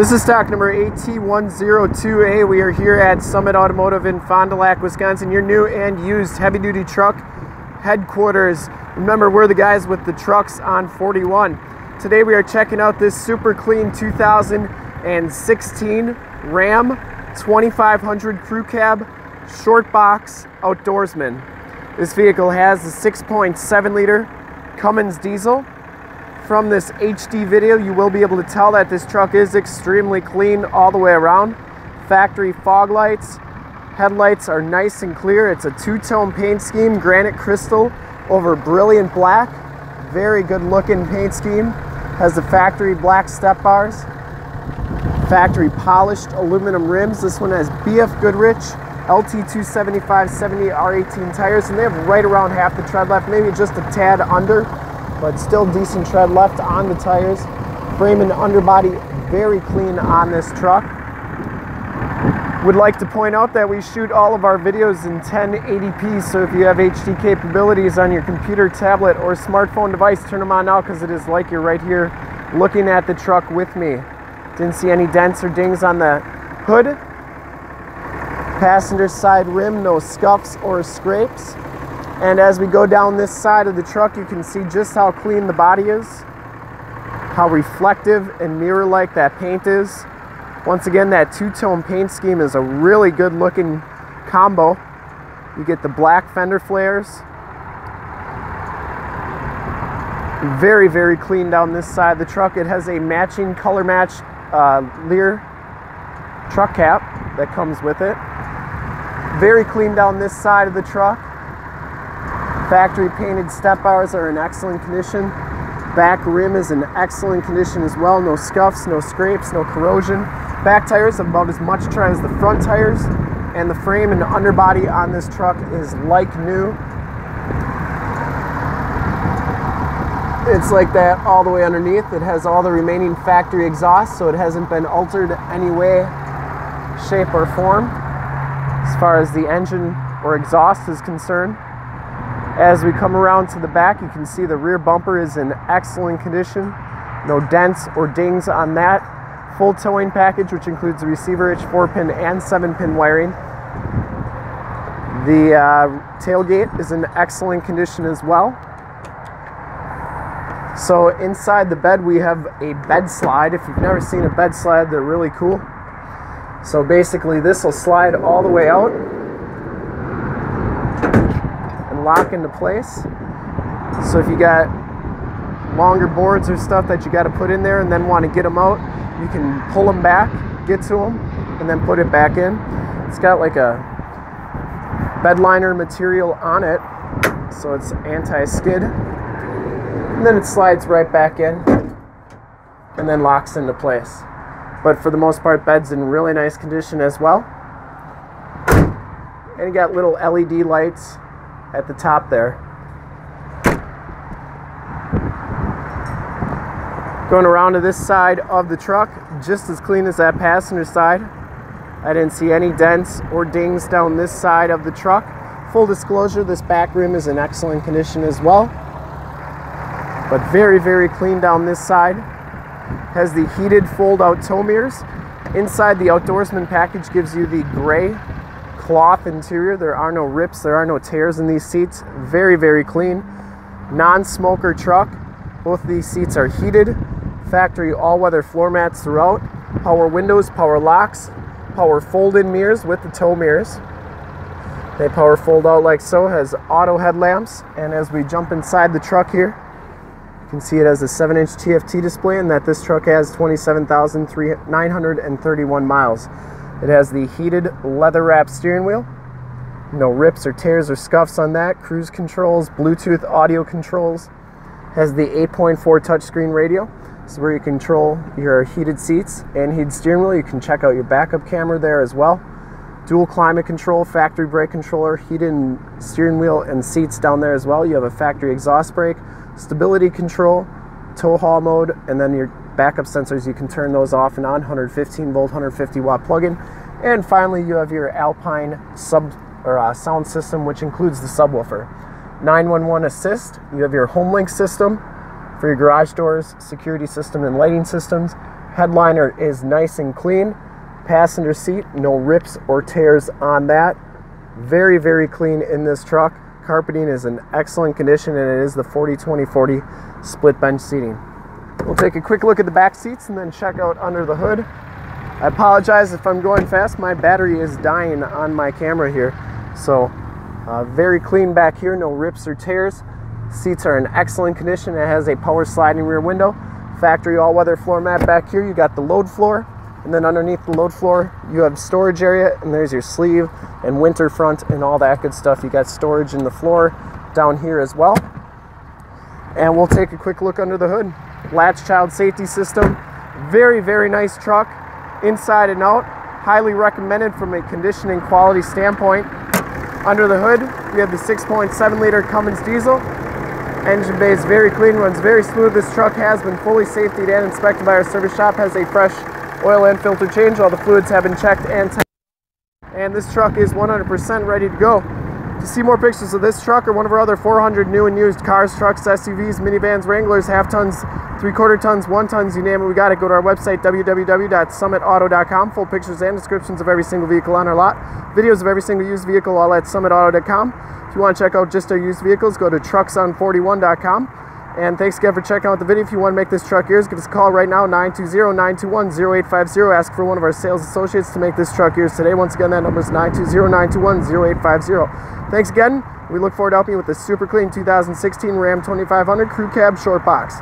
This is stock number AT102A. We are here at Summit Automotive in Fond du Lac, Wisconsin, your new and used heavy-duty truck headquarters. Remember, we're the guys with the trucks on 41. Today we are checking out this super clean 2016 Ram 2500 crew cab short box outdoorsman. This vehicle has the 6.7 liter Cummins diesel. From this HD video, you will be able to tell that this truck is extremely clean all the way around. Factory fog lights, headlights are nice and clear. It's a two-tone paint scheme, granite crystal over brilliant black. Very good looking paint scheme. Has the factory black step bars, factory polished aluminum rims. This one has BF Goodrich LT275/70 R18 tires, and they have right around half the tread left, maybe just a tad under, but still decent tread left on the tires. Frame and underbody very clean on this truck. Would like to point out that we shoot all of our videos in 1080p, so if you have HD capabilities on your computer, tablet, or smartphone device, turn them on now, because it is like you're right here looking at the truck with me. Didn't see any dents or dings on the hood. Passenger side rim, no scuffs or scrapes. And as we go down this side of the truck, you can see just how clean the body is, how reflective and mirror-like that paint is. Once again, that two-tone paint scheme is a really good looking combo. You get the black fender flares. Very, very clean down this side of the truck. It has a matching color match Leer truck cap that comes with it. Very clean down this side of the truck. Factory painted step bars are in excellent condition. Back rim is in excellent condition as well. No scuffs, no scrapes, no corrosion. Back tires have about as much tread as the front tires, and the frame and underbody on this truck is like new. It's like that all the way underneath. It has all the remaining factory exhaust, so it hasn't been altered any way, shape, or form as far as the engine or exhaust is concerned. As we come around to the back, you can see the rear bumper is in excellent condition. No dents or dings on that. Full towing package, which includes the receiver hitch, 4-pin and 7-pin wiring. The tailgate is in excellent condition as well. So inside the bed, we have a bed slide. If you've never seen a bed slide, they're really cool. So basically, this will slide all the way out, lock into place. So if you got longer boards or stuff that you got to put in there and then want to get them out, you can pull them back, get to them, and then put it back in. It's got like a bed liner material on it, so it's anti-skid, and then it slides right back in and then locks into place. But for the most part, bed's in really nice condition as well. And you got little LED lights at the top there. Going around to this side of the truck, just as clean as that passenger side. I didn't see any dents or dings down this side of the truck. Full disclosure, this back rim is in excellent condition as well. But very, very clean down this side. Has the heated fold-out tow mirrors. Inside, the outdoorsman package gives you the gray cloth interior. There are no rips, there are no tears in these seats. Very, very clean. Non-smoker truck. Both of these seats are heated. Factory all-weather floor mats throughout. Power windows, power locks, power fold-in mirrors with the tow mirrors. They power fold out like so. Has auto headlamps. And as we jump inside the truck here, you can see it has a 7-inch TFT display, and that this truck has 27,931 miles. It has the heated leather-wrapped steering wheel. No rips or tears or scuffs on that. Cruise controls, Bluetooth audio controls. Has the 8.4 touchscreen radio. This is where you control your heated seats and heated steering wheel. You can check out your backup camera there as well. Dual climate control, factory brake controller, heated steering wheel and seats down there as well. You have a factory exhaust brake, stability control, tow haul mode, and then your backup sensors. You can turn those off and on. 115 volt, 150 watt plug-in. And finally, you have your Alpine sound system, which includes the subwoofer. 911 assist. You have your home link system for your garage doors, security system, and lighting systems. Headliner is nice and clean. Passenger seat, no rips or tears on that. Very, very clean in this truck. Carpeting is in excellent condition, and it is the 40-20-40 split bench seating. We'll take a quick look at the back seats and then check out under the hood. I apologize if I'm going fast. My battery is dying on my camera here. So very clean back here, no rips or tears. Seats are in excellent condition. It has a power sliding rear window. Factory all-weather floor mat back here. You got the load floor, and then underneath the load floor you have storage area, and there's your sleeve and winter front and all that good stuff. You got storage in the floor down here as well. And we'll take a quick look under the hood. Latch child safety system. Very, very nice truck inside and out. Highly recommended from a condition and quality standpoint. Under the hood we have the 6.7 liter Cummins diesel. Engine bay is very clean, runs very smooth. This truck has been fully safety and inspected by our service shop, has a fresh oil and filter change. All the fluids have been checked and tested, and this truck is 100% ready to go. To see more pictures of this truck or one of our other 400 new and used cars, trucks, SUVs, minivans, Wranglers, half tons, three-quarter tons, one-tons, you name it, we got it. Go to our website, www.summitauto.com. Full pictures and descriptions of every single vehicle on our lot. Videos of every single used vehicle, all at summitauto.com. If you want to check out just our used vehicles, go to truckson41.com. And thanks again for checking out the video. If you want to make this truck yours, give us a call right now, 920-921-0850. Ask for one of our sales associates to make this truck yours today. Once again, that number is 920-921-0850. Thanks again. We look forward to helping you with this super clean 2016 Ram 2500 Crew Cab Short Box.